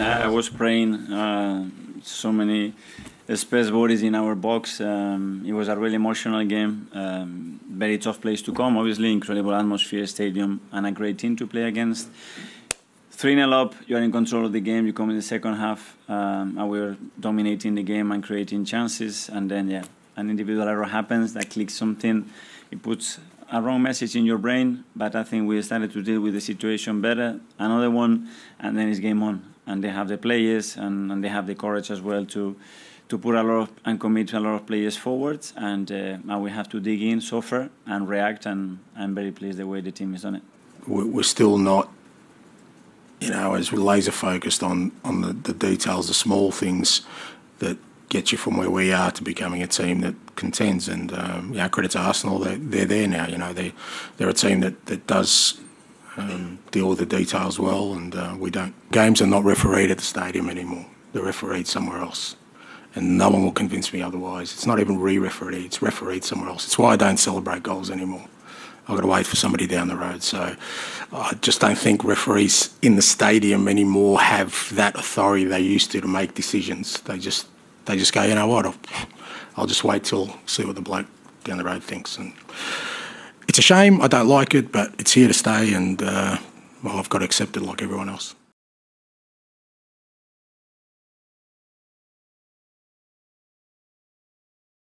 I was praying so many space bodies in our box. It was a really emotional game, very tough place to come, obviously, incredible atmosphere, stadium, and a great team to play against. 3-0 up, you are in control of the game, you come in the second half, and we were dominating the game and creating chances, and then, yeah, an individual error happens, that clicks something, it puts a wrong message in your brain, but I think we started to deal with the situation better, another one, and then it's game on. And they have the players and they have the courage as well to put a lot of, and commit a lot of players forward, and we have to dig in, suffer and react, and I'm very pleased the way the team has done it. We're still not, you know, as we're laser focused on the details, the small things that get you from where we are to becoming a team that contends, and yeah, credit to Arsenal, they're there now, you know, they're a team that does deal with the details well, and we don't. Games are not refereed at the stadium anymore, they're refereed somewhere else. And no one will convince me otherwise. It's not even re-refereed, it's refereed somewhere else. It's why I don't celebrate goals anymore. I've got to wait for somebody down the road. So I just don't think referees in the stadium anymore have that authority they used to make decisions. They just go, you know what, I'll just wait till see what the bloke down the road thinks. And it's a shame, I don't like it, but it's here to stay, and well, I've got to accept it like everyone else.